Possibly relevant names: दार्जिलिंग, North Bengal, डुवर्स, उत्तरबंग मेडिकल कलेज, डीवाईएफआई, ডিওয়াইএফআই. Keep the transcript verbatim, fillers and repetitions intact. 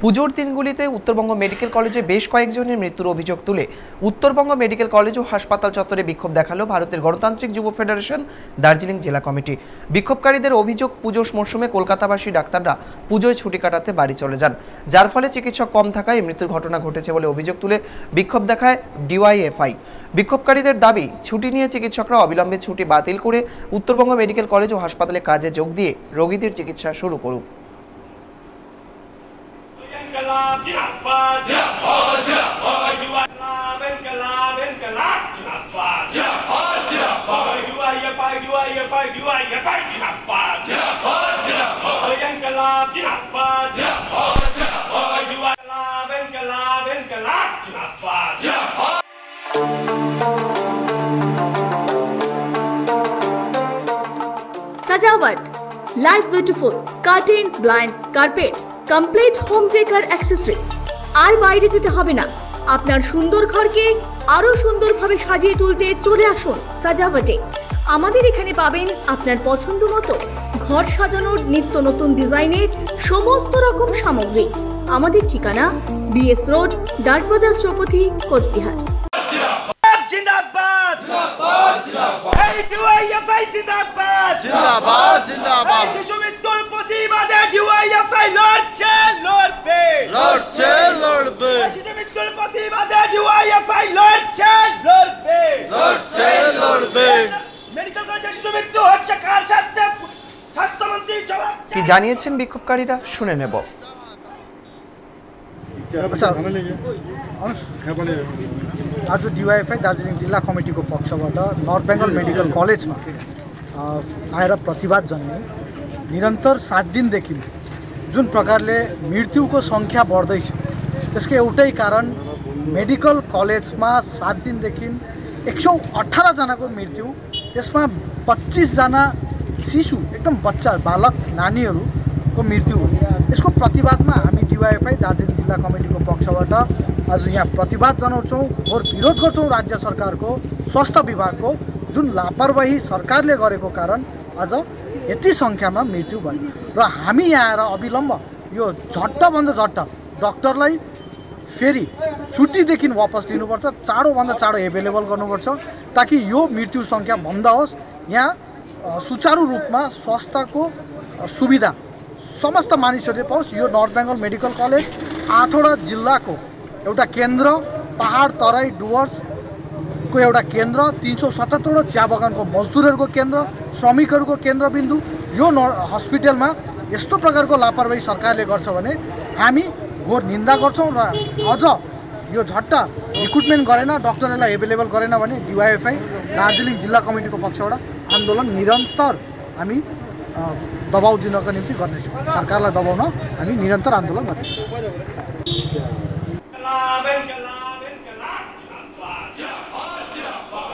पुजोर दिनगुलिते Uttar Banga medical कलेजे बेश कयेकजनेर मृत्युर अभियोग तुले उत्तरबंग मेडिकल कलेज ओ हासपाताल चत्वरे विक्षोभ देखालो भारतेर गणतांत्रिक युव फेडारेशन दार्जिलिंग जिला कमिटी। विक्षोभकारीदेर अभियोग पुजोर मौसुमे कलकाताबासी डाक्ताररा पुजोय छुटी काटाते बाड़ी चले जान, जार फले चिकित्सक कम थाकाय मृत्युर घटना घटेछे बले अभियोग तुले विक्षोभ देखाय डीवाईएफआई। विक्षोभकारीदेर दाबी छुटी निये चिकित्सकरा अविलम्बे छुटी बातिल करे उत्तरबंग मेडिकल कलेज ओ हासपाताले काजे जोग दिये रोगीदेर चिकित्सा शुरू करुक। सजावट life beautiful curtain blinds carpets complete home decor accessories. আর বাইরে যেতে হবে না, আপনার সুন্দর ঘরকে আরো সুন্দরভাবে সাজিয়ে তুলতে চলে আসুন সাজাওয়াটে। আমাদের এখানে পাবেন আপনার পছন্দমতো ঘর সাজানোর নিত্য নতুন ডিজাইনের সমস্ত রকম সামগ্রী। আমাদের ঠিকানা বিএস রোড ডাটবাজার চৌপতি কোচবিহার। জিন্দাবাদ জিন্দাবাদ জিন্দাবাদ এই ডিওয়াইএফআই জিন্দাবাদ জিন্দাবাদ জিন্দাবাদ এই জমি তোরপতি বাদে ডিওয়াইএফআই লড়ছে লড়বে লড়ছে লড়বে এই জমি তোরপতি বাদে ডিওয়াইএফআই লড়ছে লড়বে লড়ছে লড়বে মেডিকেল কলেজে জমি তো হচ্ছে কার সাথে স্বাস্থ্যমন্ত্রী জবাব কি জানিয়েছেন বিক্ষোভকারীরা শুনে নেব। आज डीवाईएफआई दार्जिलिङ जिल्ला कमिटीको पक्षबाट नर्थ बेंगल मेडिकल कलेजमा आएर प्रतिवाद जनाए। निरन्तर सात दिनदेखि जुन प्रकारले मृत्युको संख्या बढ्दै छ त्यसको एउटै कारण मेडिकल कलेजमा सात दिनदेखि एक सौ अठारह जनाको मृत्यु, त्यसमा पच्चीस जना शिशु एकदम बच्चा बालक नानीहरूको मृत्यु हो। यसको प्रतिवादमा हामी डीवाईएफआई दार्जिलिङ जिल्ला कमिटीको पक्षबाट आज यहाँ प्रतिवाद जनाउँछौँ और विरोध गर्छौँ राज्य सरकारको स्वास्थ्य विभागको जुन लापरवाही सरकारले गरेको कारण आज यति संख्यामा मृत्यु भयो र हामी यहाँ आएर अविलम्ब यो झट्टभन्दा झट्ट डाक्टरलाई फेरि छुट्टीदेखि वापस लिनुपर्छ, चाँडोभन्दा चाँडो एभाइलेबल गर्नुपर्छ ताकि यो मृत्यु संख्या बन्द होस्। यहाँ सुचारू रूपमा स्वास्थ्यको सुविधा समस्त मानिसहरूले पाओस्। यो नर्थ बेंगल मेडिकल कलेज आठवटा जिल्लाको एउटा केन्द्र, पहाड तराई डुवर्स को एउटा केन्द्र, तीन सौ सतहत्तरवटा चिया बगानको मजदुरहरूको केन्द्र, श्रमिकहरूको केन्द्रबिन्दु। यो न हस्पिटलमा यस्तो प्रकारको लापरवाही सरकारले गर्छ भने हामी घोर निन्दा गर्छौँ र अझ यो झट्ट रिक्रुटमेन्ट गरेन, डाक्टरहरूलाई एभाइलेबल गरेन भने डीवाईएफआई दार्जिलिङ जिल्ला कमिटीको पक्षबाट आन्दोलन निरन्तर हामी दबाउ दिनको निम्ति गर्नेछौँ। सरकारलाई दबाउन हामी निरन्तर आन्दोलन गर्छौँ। Amen.